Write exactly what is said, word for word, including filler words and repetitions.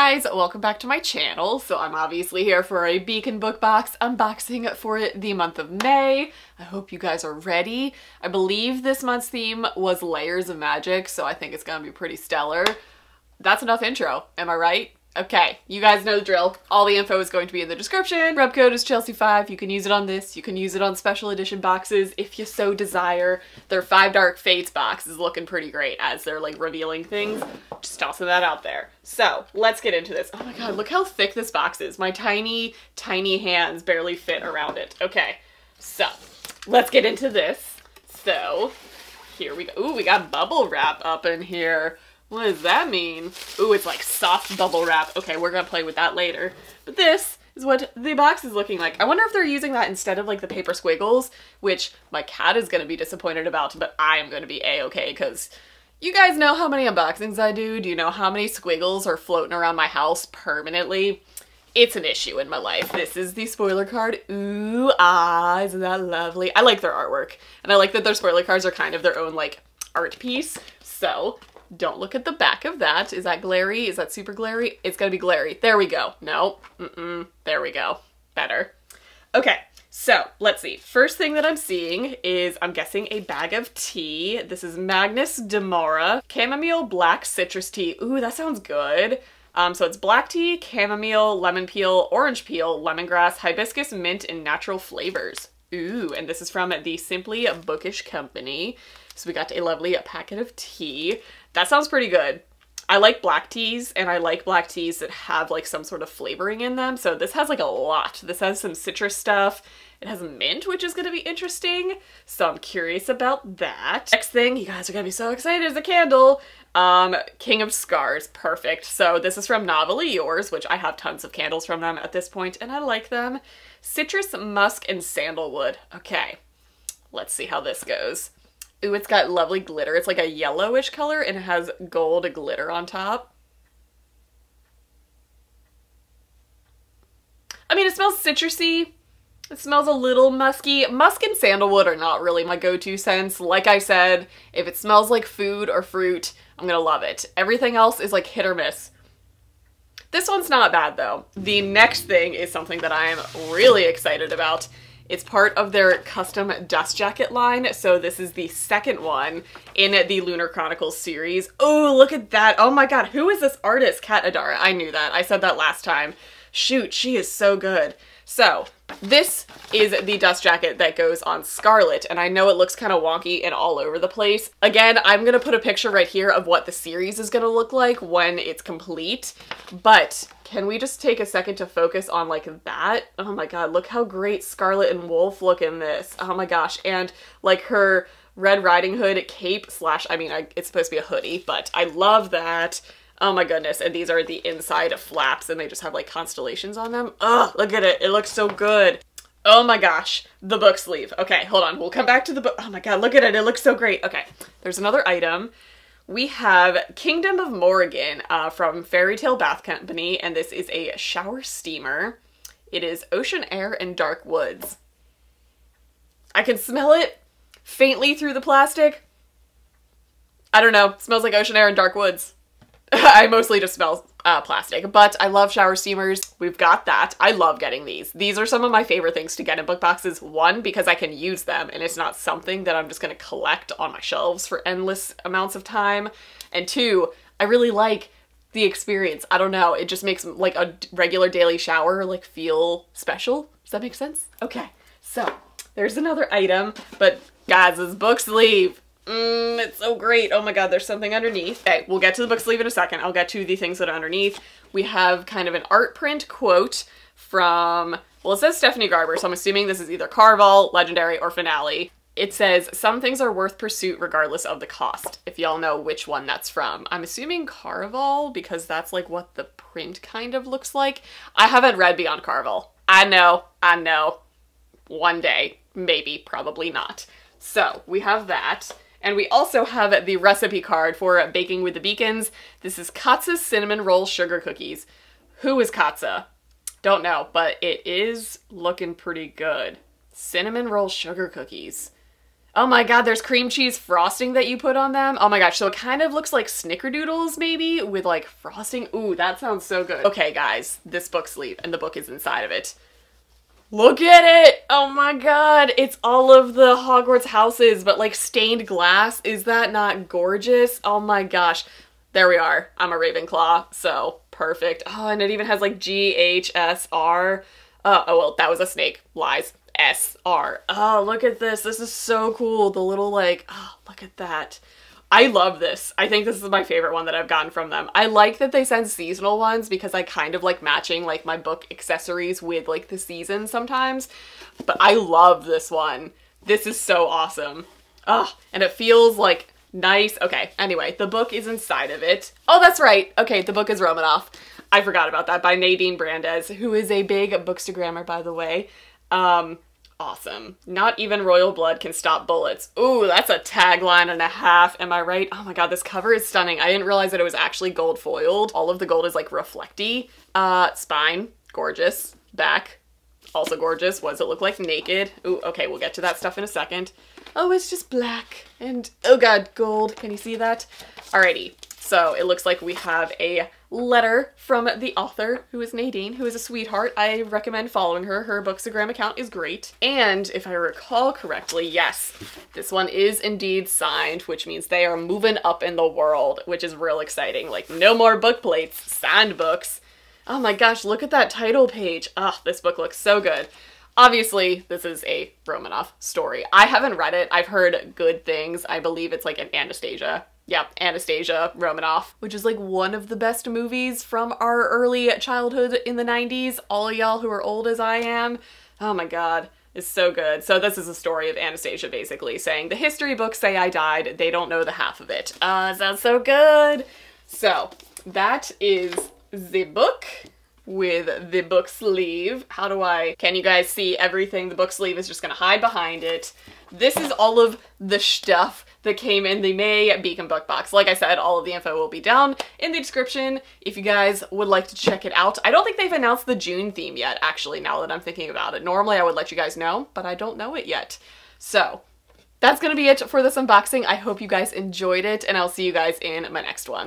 guys, welcome back to my channel. So I'm obviously here for a Beacon Book Box unboxing for the month of May. I hope you guys are ready. I believe this month's theme was Layers of Magic, so I think it's gonna be pretty stellar. That's enough intro, am I right? Okay, you guys know the drill. All the info is going to be in the description. Rub code is Chelsea five. You can use it on this. You can use it on special edition boxes if you so desire. Their Five Dark Fates box is looking pretty great as they're like revealing things. Just tossing that out there. So let's get into this. Oh my God, look how thick this box is. My tiny, tiny hands barely fit around it. Okay, so let's get into this. So here we go. Ooh, we got bubble wrap up in here. What does that mean? Ooh, it's like soft bubble wrap. Okay, we're gonna play with that later. But this is what the box is looking like. I wonder if they're using that instead of like the paper squiggles, which my cat is gonna be disappointed about, but I am gonna be a-okay because you guys know how many unboxings I do. Do you know how many squiggles are floating around my house permanently? It's an issue in my life. This is the spoiler card. Ooh, ah, isn't that lovely? I like their artwork. And I like that their spoiler cards are kind of their own like art piece. So, don't look at the back of that. Is that glary? Is that super glary? It's gonna be glary. There we go. No. Mm-mm. There we go. Better. Okay. So let's see. First thing that I'm seeing is, I'm guessing, a bag of tea. This is Magnus DeMora. Chamomile black citrus tea. Ooh, that sounds good. Um, so it's black tea, chamomile, lemon peel, orange peel, lemongrass, hibiscus, mint, and natural flavors. Ooh, and this is from the Simply Bookish Company. So we got a lovely packet of tea. That sounds pretty good. I like black teas, and I like black teas that have like some sort of flavoring in them. So this has like a lot. This has some citrus stuff. It has mint, which is gonna be interesting. So I'm curious about that. Next thing, you guys are gonna be so excited, is a candle. Um, King of Scars, perfect. So this is from Novelly Yours, which I have tons of candles from them at this point, and I like them. Citrus, musk, and sandalwood. Okay, let's see how this goes. Ooh, it's got lovely glitter. It's like a yellowish color and it has gold glitter on top. I mean, it smells citrusy. It smells a little musky. Musk and sandalwood are not really my go-to scents. Like I said, if it smells like food or fruit, I'm gonna love it. Everything else is like hit or miss. This one's not bad though. The next thing is something that I am really excited about. It's part of their custom dust jacket line. So this is the second one in the Lunar Chronicles series. Oh, look at that. Oh my God, who is this artist? Kat Adara. I knew that. I said that last time. Shoot, she is so good. So this is the dust jacket that goes on Scarlet, and I know it looks kind of wonky and all over the place. Again, I'm gonna put a picture right here of what the series is gonna look like when it's complete, but can we just take a second to focus on like that? Oh my God, look how great Scarlet and Wolf look in this. Oh my gosh, and like her Red Riding Hood cape slash, I mean, I, it's supposed to be a hoodie, but I love that. Oh my goodness, and these are the inside of flaps and they just have like constellations on them. Ugh, look at it, it looks so good. Oh my gosh, the book sleeve. Okay, hold on, we'll come back to the book. Oh my God, look at it, it looks so great. Okay, there's another item. We have Kingdom of Morrigan uh, from Fairytale Bath Company, and this is a shower steamer. It is ocean air and dark woods. I can smell it faintly through the plastic. I don't know, it smells like ocean air and dark woods. I mostly just smell uh, plastic, but I love shower steamers. We've got that. I love getting these. These are some of my favorite things to get in book boxes. One, because I can use them and it's not something that I'm just going to collect on my shelves for endless amounts of time. And two, I really like the experience. I don't know. It just makes like a regular daily shower like feel special. Does that make sense? Okay. So there's another item, but guys, this book sleeve. Mmm, it's so great. Oh my God, there's something underneath. Okay, we'll get to the book sleeve in a second. I'll get to the things that are underneath. We have kind of an art print quote from, well, it says Stephanie Garber, so I'm assuming this is either Caraval, Legendary, or Finale. It says, "Some things are worth pursuit regardless of the cost," if y'all know which one that's from. I'm assuming Caraval because that's like what the print kind of looks like. I haven't read beyond Caraval. I know, I know. One day, maybe, probably not. So we have that. And we also have the recipe card for Baking with the Beacons. This is Katsa's Cinnamon Roll Sugar Cookies. Who is Katsa? Don't know, but it is looking pretty good. Cinnamon Roll Sugar Cookies. Oh my god, there's cream cheese frosting that you put on them. Oh my gosh, so it kind of looks like snickerdoodles maybe with like frosting. Ooh, that sounds so good. Okay guys, this book sleeve and the book is inside of it. Look at it! Oh my god, it's all of the Hogwarts houses, but like stained glass. Is that not gorgeous? Oh my gosh. There we are. I'm a Ravenclaw, so perfect. Oh, and it even has like G H S R. Uh, oh, well, that was a snake. Lies. S R. Oh, look at this. This is so cool. The little like, oh, look at that. I love this. I think this is my favorite one that I've gotten from them. I like that they send seasonal ones because I kind of like matching like my book accessories with like the season sometimes, but I love this one. This is so awesome. Oh, and it feels like nice. Okay, anyway, the book is inside of it. Oh, that's right. Okay, the book is Romanoff. I forgot about that, by Nadine Brandes, who is a big bookstagrammer, by the way. Um... Awesome. Not even royal blood can stop bullets. Ooh, that's a tagline and a half. Am I right? Oh my god, this cover is stunning. I didn't realize that it was actually gold foiled. All of the gold is like reflecty. Uh, spine, gorgeous. Back, also gorgeous. What does it look like naked? Ooh, okay, we'll get to that stuff in a second. Oh, it's just black and, oh god, gold. Can you see that? Alrighty, so it looks like we have a letter from the author, who is Nadine, who is a sweetheart. I recommend following her. Her Bookstagram account is great. And if I recall correctly, yes, this one is indeed signed, which means they are moving up in the world, which is real exciting. Like, no more book plates, signed books. Oh my gosh, look at that title page. Ah, this book looks so good. Obviously, this is a Romanoff story. I haven't read it. I've heard good things. I believe it's like an Anastasia. Yep, Anastasia Romanoff, which is like one of the best movies from our early childhood in the nineties. All y'all who are old as I am, oh my god, it's so good. So this is a story of Anastasia basically saying, the history books say I died, they don't know the half of it. Uh, sounds so good. So that is the book with the book sleeve. How do I, can you guys see everything? The book sleeve is just gonna hide behind it. This is all of the stuff that came in the May Beacon Book Box. Like I said, all of the info will be down in the description if you guys would like to check it out. I don't think they've announced the June theme yet, actually, now that I'm thinking about it. Normally I would let you guys know, but I don't know it yet. So that's gonna be it for this unboxing. I hope you guys enjoyed it, and I'll see you guys in my next one.